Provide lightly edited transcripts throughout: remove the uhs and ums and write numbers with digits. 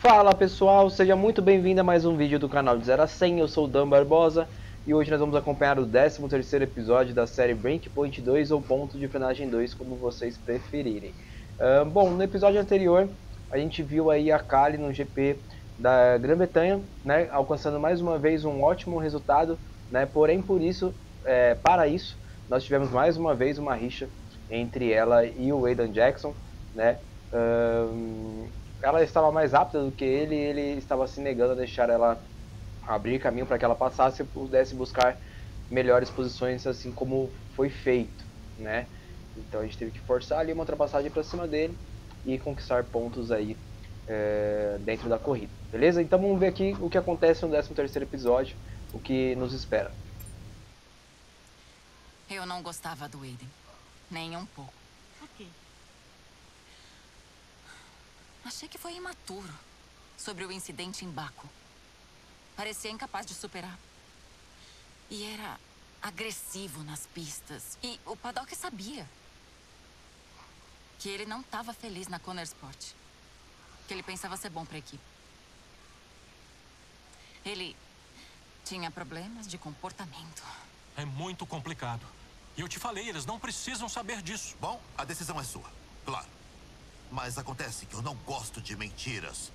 Fala pessoal, seja muito bem-vindo a mais um vídeo do canal de 0 a 100, eu sou o Dan Barbosa e hoje nós vamos acompanhar o 13º episódio da série Breaking Point 2 ou Ponto de Frenagem 2, como vocês preferirem. Bom, no episódio anterior a gente viu aí a Kali no GP da Grã-Bretanha, né, alcançando mais uma vez um ótimo resultado, né, porém para isso nós tivemos mais uma vez uma rixa entre ela e o Aidan Jackson, né. Ela estava mais rápida do que ele e ele estava se negando a deixar ela abrir caminho para que ela passasse e pudesse buscar melhores posições, assim como foi feito, né? Então a gente teve que forçar ali uma ultrapassagem para cima dele e conquistar pontos aí dentro da corrida, beleza? Então vamos ver aqui o que acontece no 13º episódio, o que nos espera. Eu não gostava do Eden, nem um pouco. Ok. Achei que foi imaturo sobre o incidente em Baku. Parecia incapaz de superar. E era agressivo nas pistas. E o paddock sabia que ele não estava feliz na Konnersport, que ele pensava ser bom para a equipe. Ele tinha problemas de comportamento. É muito complicado. E eu te falei, eles não precisam saber disso. Bom, a decisão é sua, claro. Mas acontece que eu não gosto de mentiras.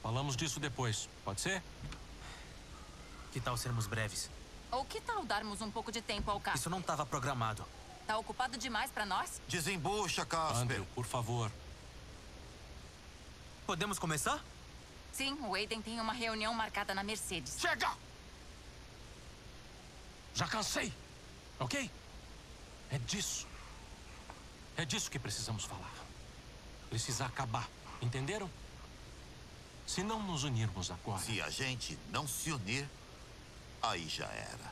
Falamos disso depois, pode ser? Que tal sermos breves? Ou que tal darmos um pouco de tempo ao Casper? Isso não estava programado. Tá ocupado demais pra nós? Desembucha, Casper. Andrew, por favor. Podemos começar? Sim, o Eden tem uma reunião marcada na Mercedes. Chega! Já cansei, ok? É disso que precisamos falar. Precisa acabar, entenderam? Se não nos unirmos agora... Se a gente não se unir, aí já era.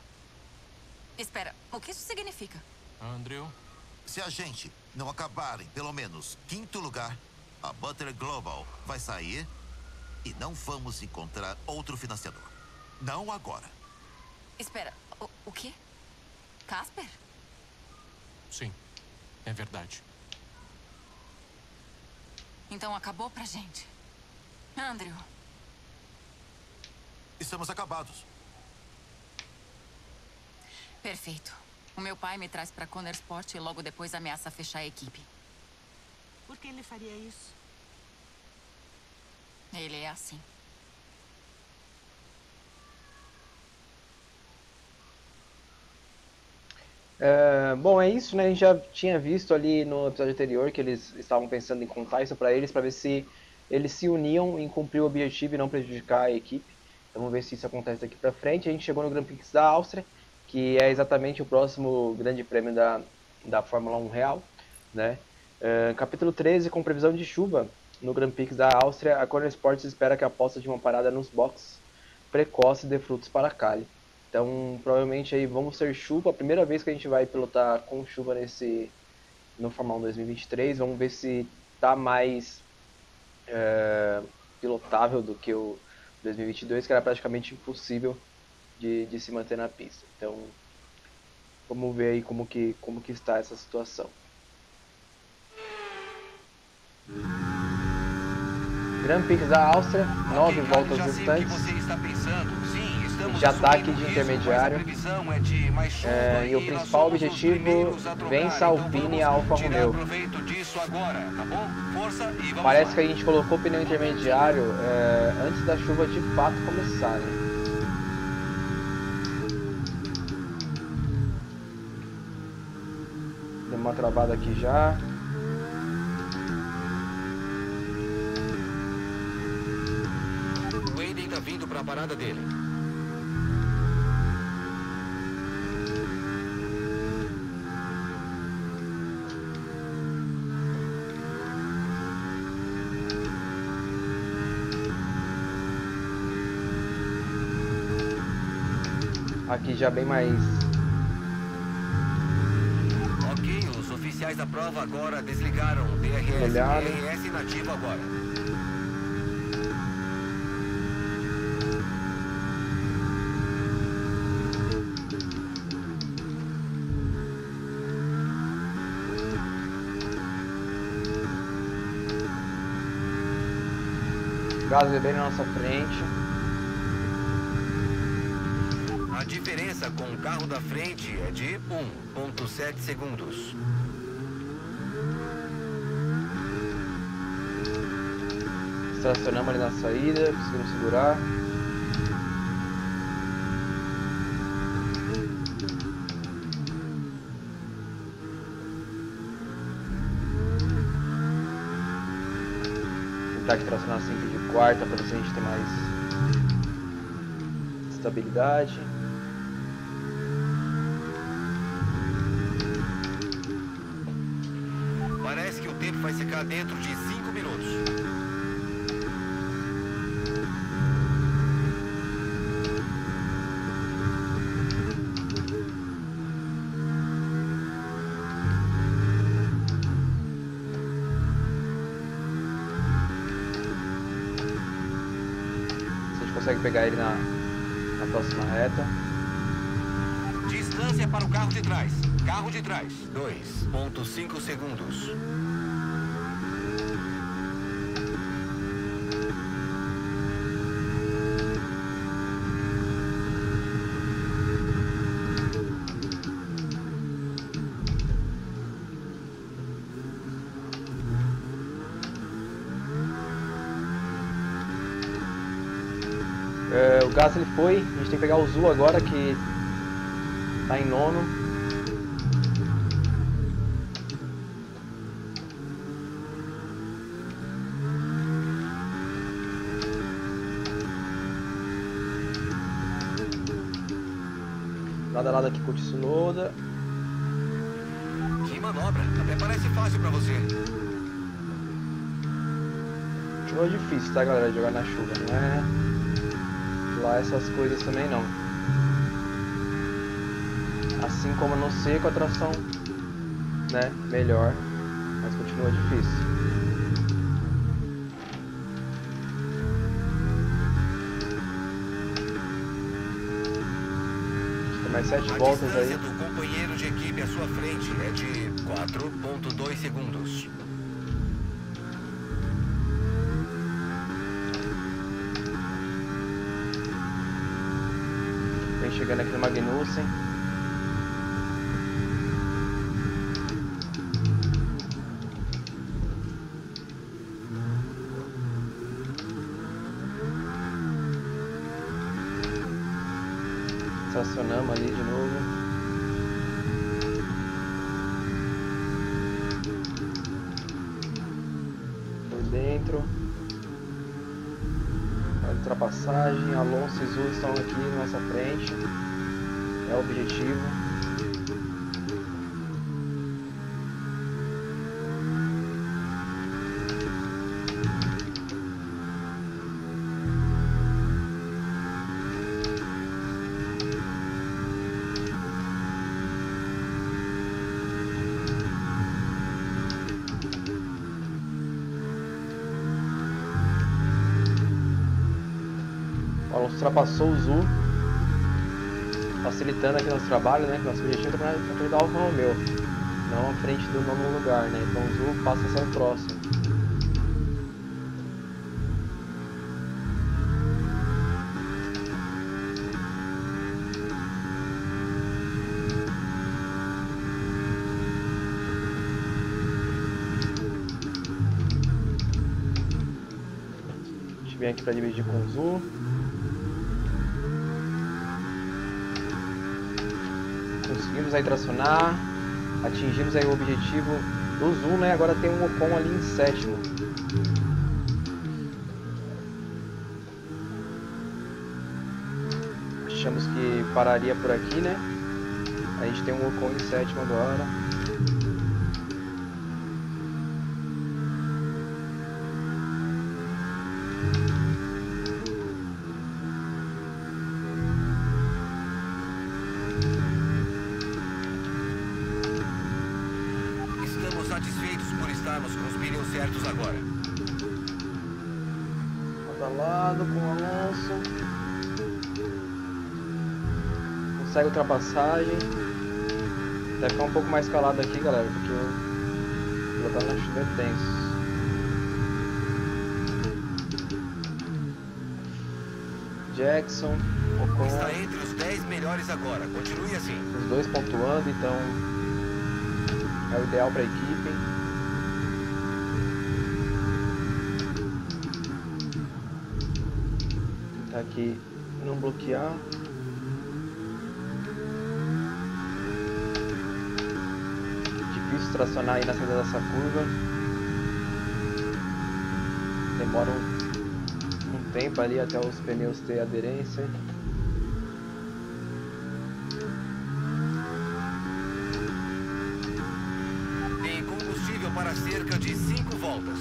Espera, o que isso significa? Andrew? Se a gente não acabar em pelo menos 5º lugar, a Butler Global vai sair e não vamos encontrar outro financiador. Não agora. Espera, o quê? Casper? Sim, é verdade. Então acabou pra gente. Andrew. Estamos acabados. Perfeito. O meu pai me traz pra Konnersport e logo depois ameaça fechar a equipe. Por que ele faria isso? Ele é assim. Bom, é isso, né? A gente já tinha visto ali no episódio anterior que eles estavam pensando em contar isso para eles, para ver se eles se uniam em cumprir o objetivo e não prejudicar a equipe. Então, vamos ver se isso acontece daqui para frente. A gente chegou no Grand Prix da Áustria, que é exatamente o próximo grande prêmio da Fórmula 1 real, né? Capítulo 13, com previsão de chuva no Grand Prix da Áustria, a Konnersport espera que a aposta de uma parada nos boxes precoce dê frutos para a Kali. Então, provavelmente aí vamos ter chuva, a primeira vez que a gente vai pilotar com chuva no Fórmula 1 2023, vamos ver se tá mais pilotável do que o 2022, que era praticamente impossível de se manter na pista. Então, vamos ver aí como que está essa situação. Grand Prix da Áustria, 9 voltas restantes. De ataque de intermediário, e o principal objetivo vence a Alpine e a Alfa Romeo. Parece que a gente colocou o pneu intermediário antes da chuva de fato começar, né? Deu uma travada aqui já. O Eden tá vindo para a parada dele. Aqui já bem mais. Ok, os oficiais da prova agora desligaram o DRS. DRS inativo agora. Gasly bem na nossa frente. A diferença com o carro da frente é de 1,7 segundos. Estacionamos ali na saída, conseguimos segurar. Tentar que tracionar sempre de quarta para ver se a gente tem mais estabilidade. Parece que o tempo vai secar dentro de 5 minutos. Pegar ele na próxima reta. Distância para o carro de trás. Carro de trás, 2,5 segundos. O Gasly foi, a gente tem que pegar o Zhou agora que tá em nono. Lado a lado aqui com o Tsunoda. Que manobra, até parece fácil pra você. Jogo difícil, tá galera, jogar na chuva, não é? Lá essas coisas também não. Assim como no seco a tração, né, melhor, mas continua difícil. Tem mais 7 voltas aí. A distância do companheiro de equipe à sua frente é de 4,2 segundos. Chegando aqui no Magnussen. Estacionamos ali de novo. Por dentro. A ultrapassagem. Alonso e Zhou estão aqui na nossa frente. É o objetivo. O Alonso ultrapassou o Zhou, facilitando aqui nosso trabalho, né? Nosso objetivo é a frente da Alfa Romeo, não à frente do nono lugar, né? Então o Zhou passa a ser o próximo. A gente vem aqui para dividir com o Zhou. Conseguimos aí tracionar, atingimos aí o objetivo do Zhou, né? Agora tem um Ocon ali em sétimo. Achamos que pararia por aqui, né? A gente tem um Ocon em sétimo agora. Consegue ultrapassagem. Deve ficar um pouco mais calado aqui, galera, porque botar na chuva é tenso. Jackson, Ocon. Está entre os 10 melhores agora, continue assim. Os dois pontuando, então é o ideal para a equipe. Tentar aqui não bloquear. Difícil tracionar aí na saída dessa curva. Demora um tempo ali até os pneus ter aderência. Tem combustível para cerca de 5 voltas.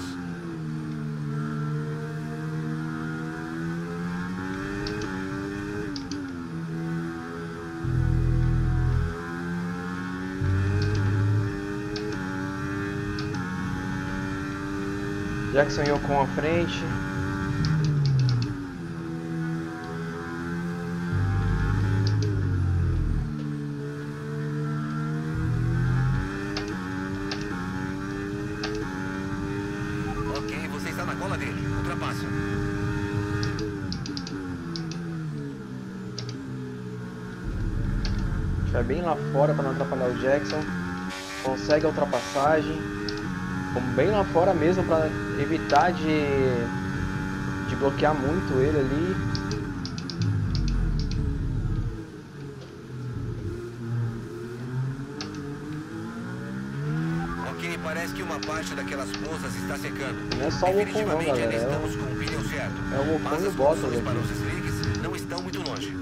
Jackson e Ocon à frente. Ok, você está na cola dele. Ultrapassa. Vai bem lá fora para não atrapalhar o Jackson. Consegue a ultrapassagem. Como bem lá fora mesmo, para evitar de bloquear muito ele ali. Ok, parece que uma parte daquelas poças está secando. Não é só o Ocon não, galera. Estamos com o pneu certo. É o Ocon e o Bottas aqui. Para os slicks não estão muito longe.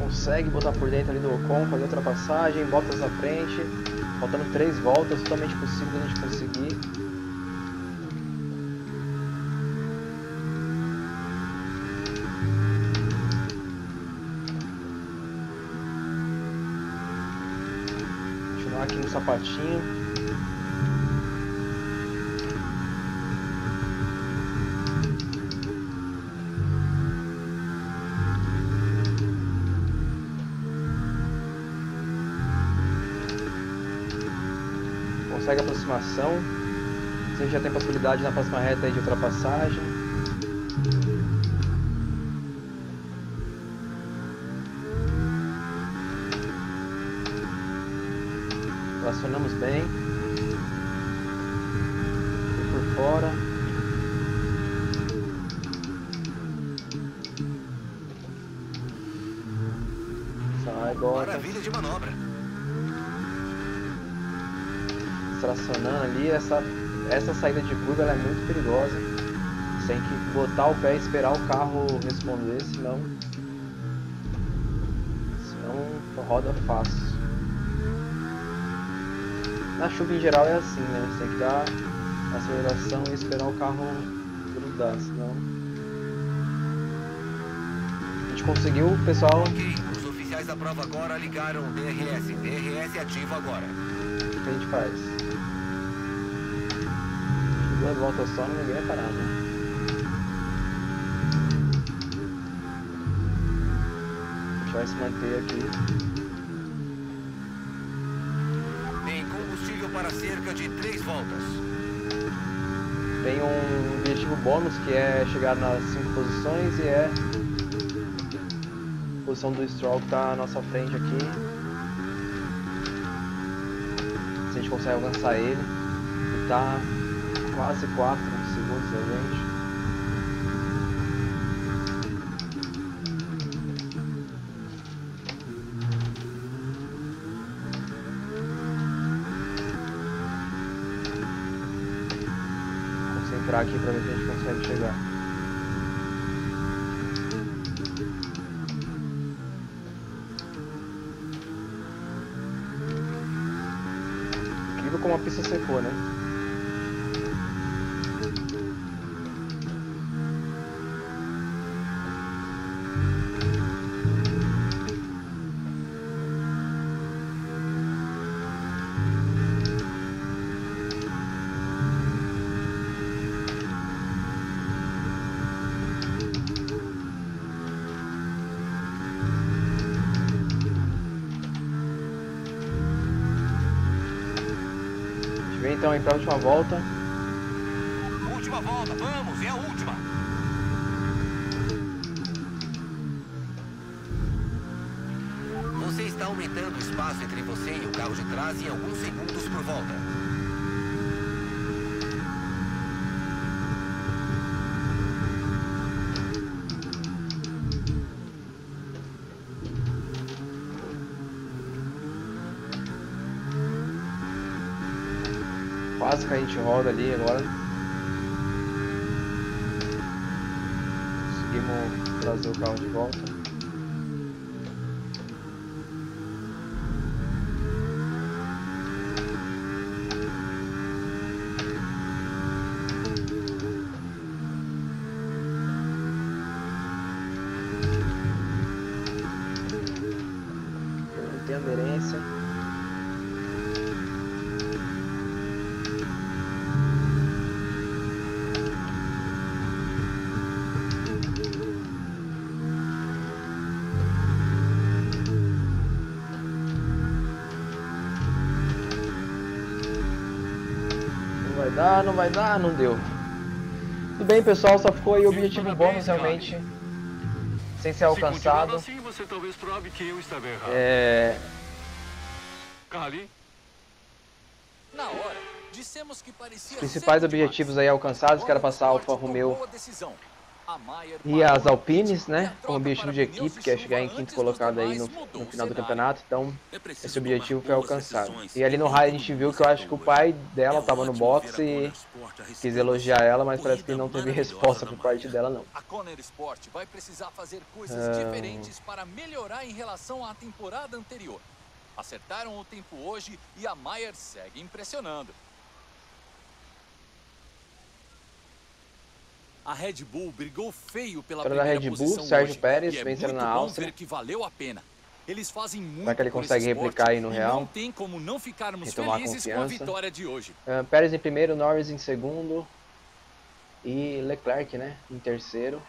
Consegue botar por dentro ali do Ocon, fazer ultrapassagem, Bottas na frente, faltando 3 voltas, totalmente possível de a gente conseguir. Continuar aqui no sapatinho. Consegue aproximação, a gente já tem possibilidade na próxima reta aí de ultrapassagem. Tracionamos bem. E por fora. Sai agora. Maravilha de manobra. Tracionando ali, essa saída de curva ela é muito perigosa. Você tem que botar o pé e esperar o carro responder, senão roda fácil. Na chuva em geral é assim, né? Você tem que dar aceleração e esperar o carro grudar, senão... A gente conseguiu, pessoal. Ok, os oficiais da prova agora ligaram o DRS. DRS ativo agora. O que a gente faz? 2 voltas só, ninguém vai parar, né? A gente vai se manter aqui. Tem combustível para cerca de 3 voltas. Tem um objetivo bônus que é chegar nas 5 posições e é a posição do Stroll que está à nossa frente aqui. Se a gente consegue alcançar ele, tá quase 4 segundos a gente. Concentrar aqui para ver se a gente consegue chegar. Incrível como a pista secou, né? Então, para a última volta. Última uma volta, vamos, é a última. Você está aumentando o espaço entre você e o carro de trás em alguns segundos por volta. Quase que a gente roda ali agora. Conseguimos trazer o carro de volta. Não tem aderência. Não vai dar, não deu. Tudo bem, pessoal, só ficou aí o objetivo bônus realmente sem ser alcançado. Assim, você talvez prove que eu estava errado. Kali. Na hora, dissemos que parecia os principais objetivos demais aí alcançados, que era passar a Alfa Romeo e as Alpines, né? Com o objetivo de equipe, que é chegar em quinto colocado aí no final do campeonato. Então, esse objetivo foi alcançado. E ali no raio a gente viu que eu acho que o pai dela estava no box e quis elogiar ela, mas parece que não teve resposta por parte dela, não. A Konnersport vai precisar fazer coisas diferentes para melhorar em relação à temporada anterior. Acertaram o tempo hoje e a Mayer segue impressionando. A Red Bull brigou feio pela primeira Red Bull, posição Sérgio hoje, Pérez e é vencendo na Áustria. Que valeu a pena. Eles fazem muito. Será que ele consegue replicar aí no Real? Não tem como não ficarmos felizes com a vitória de hoje. Pérez em primeiro, Norris em segundo e Leclerc, né, em terceiro.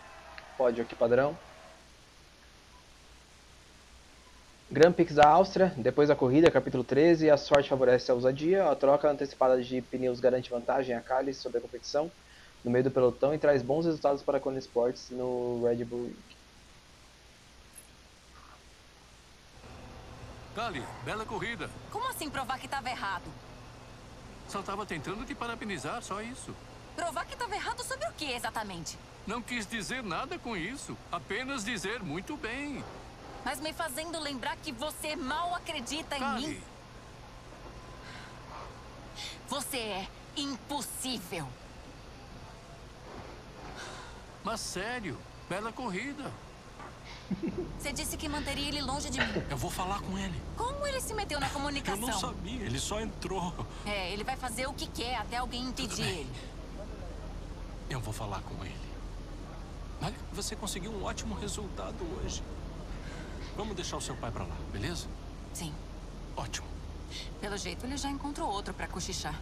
Pódio aqui padrão. Grand Prix da Áustria, depois da corrida, capítulo 13. A sorte favorece a ousadia. A troca antecipada de pneus garante vantagem a Kali sobre a competição no meio do pelotão e traz bons resultados para a Konnersport no Red Bull Ring. Kali, bela corrida. Como assim provar que estava errado? Só estava tentando te parabenizar, só isso. Provar que estava errado sobre o que exatamente? Não quis dizer nada com isso, apenas dizer muito bem. Mas me fazendo lembrar que você mal acredita em mim? Você é impossível. Mas sério, bela corrida. Você disse que manteria ele longe de mim. Eu vou falar com ele. Como ele se meteu na comunicação? Eu não sabia, ele só entrou. É, ele vai fazer o que quer até alguém impedir ele. Eu vou falar com ele. Olha, você conseguiu um ótimo resultado hoje. Vamos deixar o seu pai pra lá, beleza? Sim. Ótimo. Pelo jeito ele já encontrou outro pra cochichar.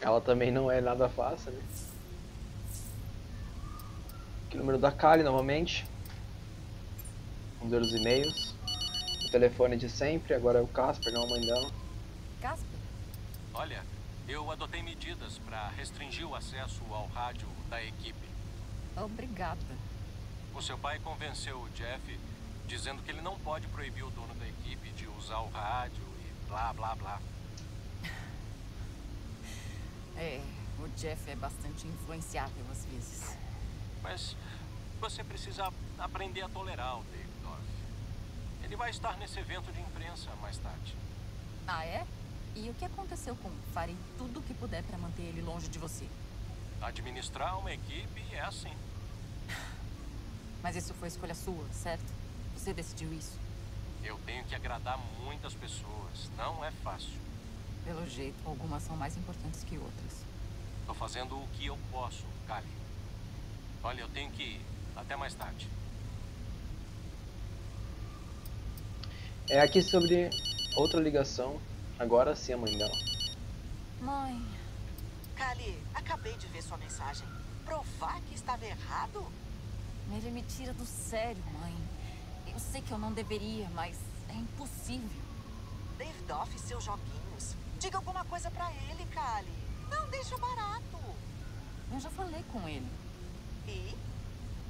Ela também não é nada fácil, né? Aqui o número da Kali novamente. Vamos ver os e-mails. O telefone de sempre, agora é o Casper, não a mãe dela. Casper? Olha, eu adotei medidas para restringir o acesso ao rádio da equipe. Obrigada. O seu pai convenceu o Jeff, dizendo que ele não pode proibir o dono da equipe de usar o rádio e blá blá blá. É, o Jeff é bastante influenciável às vezes. Mas você precisa aprender a tolerar o Davidoff. Ele vai estar nesse evento de imprensa mais tarde. Ah, é? E o que aconteceu com farem tudo o que puder para manter ele longe de você? Administrar uma equipe é assim. Mas isso foi escolha sua, certo? Você decidiu isso? Eu tenho que agradar muitas pessoas. Não é fácil. Pelo jeito, algumas são mais importantes que outras. Tô fazendo o que eu posso, Kali. Olha, eu tenho que ir. Até mais tarde. É aqui sobre outra ligação. Agora sim, a mãe dela. Mãe... Kali, acabei de ver sua mensagem. Provar que estava errado? Ele me tira do sério, mãe. Eu sei que eu não deveria, mas é impossível. Davidoff e seus joguinhos. Diga alguma coisa pra ele, Kali. Não deixa barato. Eu já falei com ele. E?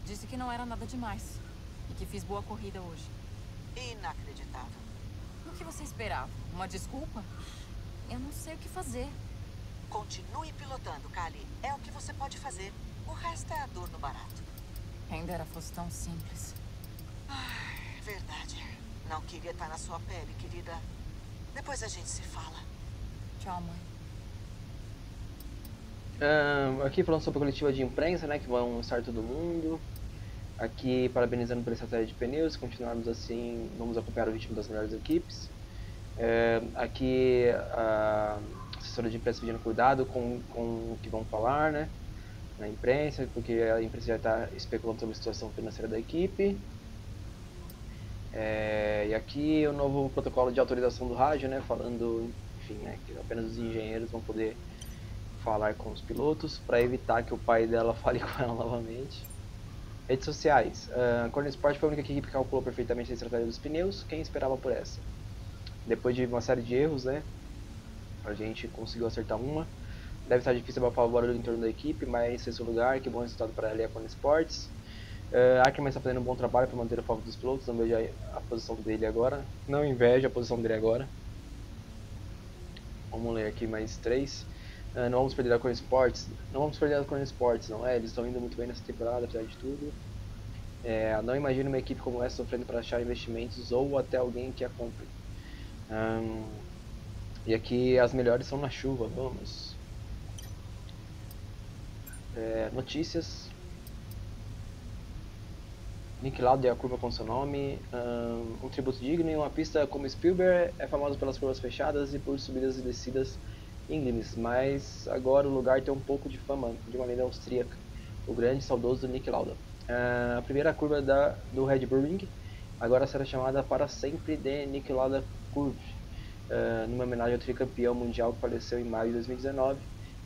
Disse que não era nada demais. E que fiz boa corrida hoje. Inacreditável. O que você esperava? Uma desculpa? Eu não sei o que fazer. Continue pilotando, Kali. É o que você pode fazer. O resto é a dor no barato. Ainda era fosse tão simples. Ai, verdade. Não queria estar na sua pele, querida. Depois a gente se fala. Tchau, mãe. Aqui falando sobre a coletiva de imprensa, né? Que vão estar todo mundo. Aqui parabenizando por essa série de pneus. Se continuarmos assim, vamos acompanhar o ritmo das melhores equipes. Aqui a assessora de imprensa pedindo cuidado com o que vão falar, né? Na imprensa, porque a imprensa já está especulando sobre a situação financeira da equipe. E aqui o novo protocolo de autorização do rádio, né, falando, enfim, né, que apenas os engenheiros vão poder falar com os pilotos para evitar que o pai dela fale com ela novamente. Redes sociais. A Konnersport foi a única equipe que calculou perfeitamente a estratégia dos pneus. Quem esperava por essa? Depois de uma série de erros, né, a gente conseguiu acertar uma. Deve estar difícil abafar o barulho em torno da equipe, mas em seu lugar, que bom resultado para ela e a Konnersport. A Ackerman está fazendo um bom trabalho para manter o foco dos pilotos, não vejo a posição dele agora. Não invejo a posição dele agora. Vamos ler aqui mais 3. Não vamos perder a Konnersport. Não vamos perder a Konnersport, não é? Eles estão indo muito bem nessa temporada, apesar de tudo. Não imagino uma equipe como essa sofrendo para achar investimentos ou até alguém que a compre. E aqui as melhores são na chuva, vamos. Notícias. Nick Lauda e a curva com seu nome, um tributo digno em uma pista como Spielberg é famosa pelas curvas fechadas e por subidas e descidas íngremes, mas agora o lugar tem um pouco de fama de uma lenda austríaca, o grande e saudoso Nick Lauda. A primeira curva do Red Bull Ring agora será chamada para sempre de Nick Lauda Curve, numa homenagem ao tricampeão mundial que faleceu em maio de 2019.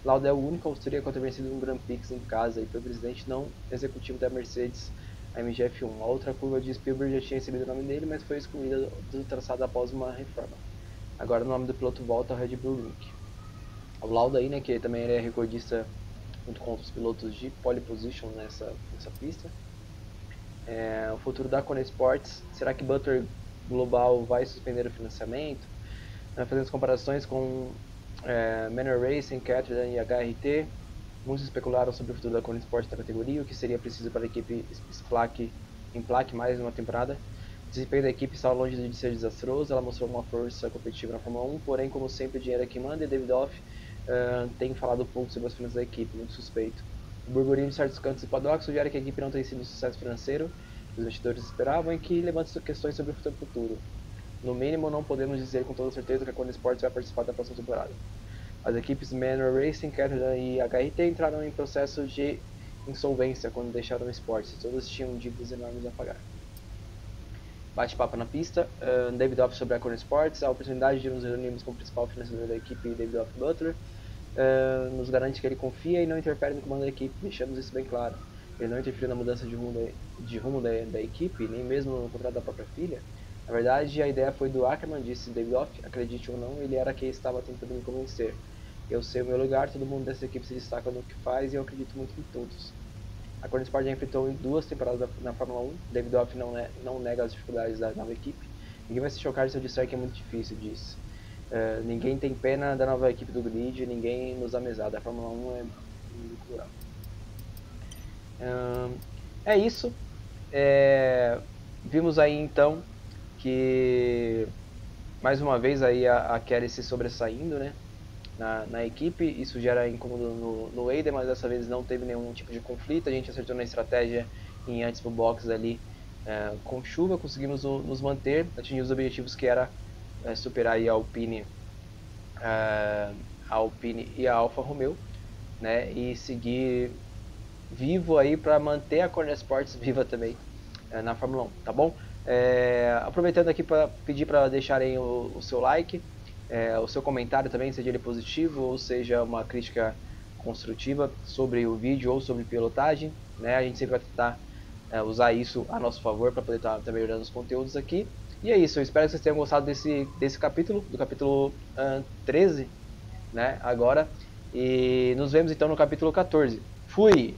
Lauda é o único austríaco a ter vencido um Grand Prix em casa e foi presidente não executivo da Mercedes MGF1. A outra curva de Spielberg já tinha recebido o nome dele, mas foi excluída do traçado após uma reforma. Agora o nome do piloto volta ao Red Bull Ring. O Lauda aí, né, que também é recordista junto com outros pilotos de pole position nessa pista. O futuro da Konnersport, será que Butler Global vai suspender o financiamento? Fazendo as comparações com Manor Racing, Caterham e HRT. Muitos especularam sobre o futuro da Konnersport da categoria, o que seria preciso para a equipe emplaque mais uma temporada. O desempenho da equipe estava longe de ser desastroso, ela mostrou uma força competitiva na Fórmula 1, porém, como sempre, o dinheiro é quem manda e Davidoff tem falado pouco sobre as finanças da equipe, muito suspeito. O burburinho de certos cantos e paddocks sugere que a equipe não tem sido um sucesso financeiro, os investidores esperavam, e que levanta questões sobre o futuro. No mínimo, não podemos dizer com toda certeza que a Konnersport vai participar da próxima temporada. As equipes Manor Racing, Caterham e HRT entraram em processo de insolvência quando deixaram o esporte. Todas tinham dívidas enormes a pagar. Bate-papo na pista. Davidoff sobre a Konnersport. A oportunidade de nos reunirmos com o principal financiador da equipe, Davidoff Butler, nos garante que ele confia e não interfere no comando da equipe. Deixamos isso bem claro. Ele não interferiu na mudança de rumo da equipe, nem mesmo no contrato da própria filha. Na verdade, a ideia foi do Ackerman, disse Davidoff. Acredite ou não, ele era quem estava tentando me convencer. Eu sei o meu lugar, todo mundo dessa equipe se destaca no que faz e eu acredito muito em todos. A Konnersport já enfrentou em 2 temporadas na Fórmula 1. Davidoff não nega as dificuldades da nova equipe. Ninguém vai se chocar se eu disser que é muito difícil, disse. Ninguém tem pena da nova equipe do grid, ninguém nos amesada. A Fórmula 1 é muito plural. É isso. Vimos aí então que mais uma vez aí a Kali se sobressaindo, né, na equipe. Isso gera incômodo no Eden, mas dessa vez não teve nenhum tipo de conflito. A gente acertou na estratégia em antes do box ali, com chuva, conseguimos nos manter, atingimos os objetivos que era superar aí a Alpine e a Alfa Romeo, né, e seguir vivo aí para manter a Konnersport viva também na Fórmula 1, tá bom? Aproveitando aqui para pedir para deixarem o seu like, o seu comentário também, seja ele positivo ou seja uma crítica construtiva sobre o vídeo ou sobre pilotagem, né? A gente sempre vai tentar usar isso a nosso favor para poder estar melhorando os conteúdos aqui. E é isso, eu espero que vocês tenham gostado desse capítulo, do capítulo 13, né, agora. E nos vemos então no capítulo 14. Fui!